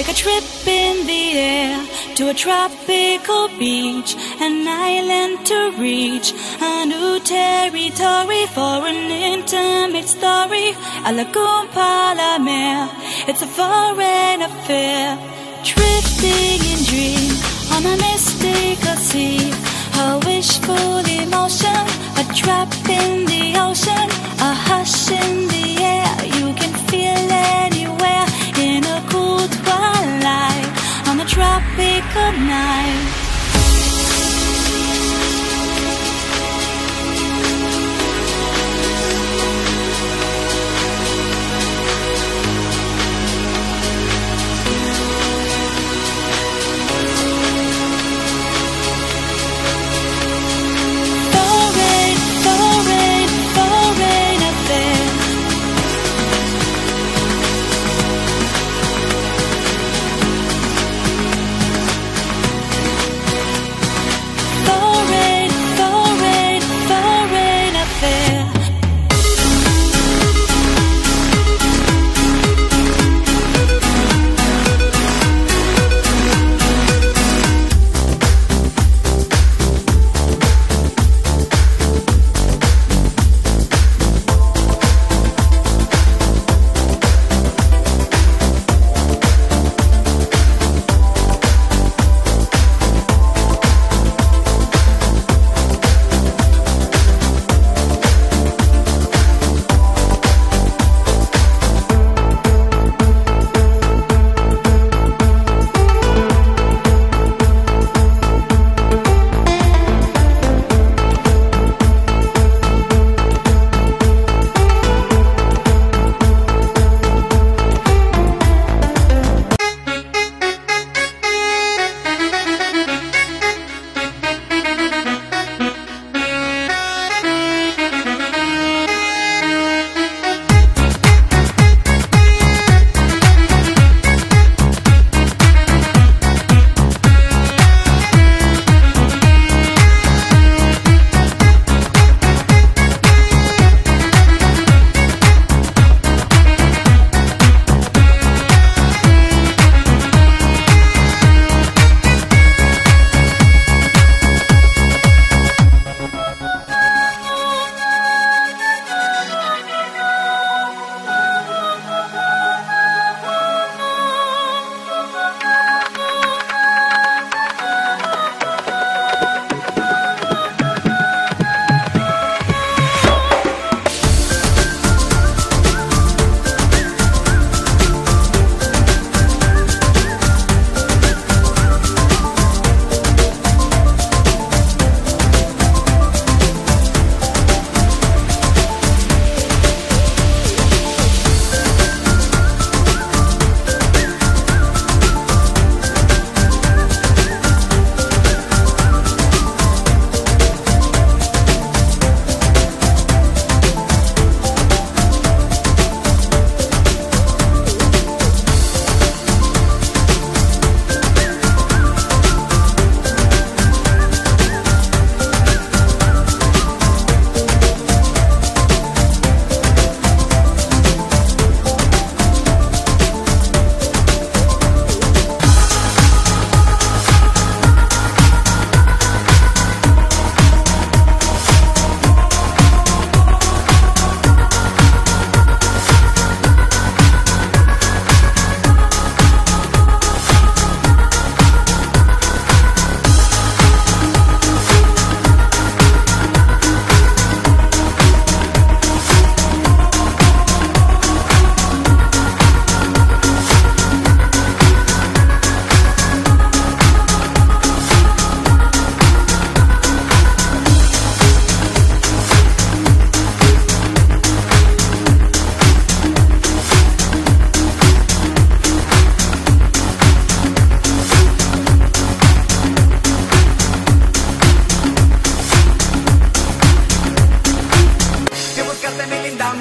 Take a trip in the air to a tropical beach, an island to reach, a new territory for an intimate story. A lagoon par mer, it's a foreign affair. Drifting in dream on a mystical sea, a wishful emotion, a drop in the ocean, a hush in the air. You can feel anywhere in a cool twilight on a tropical night.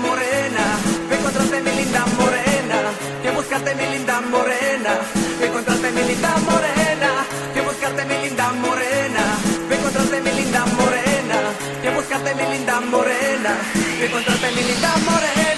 Morena, me encontraste mi linda morena.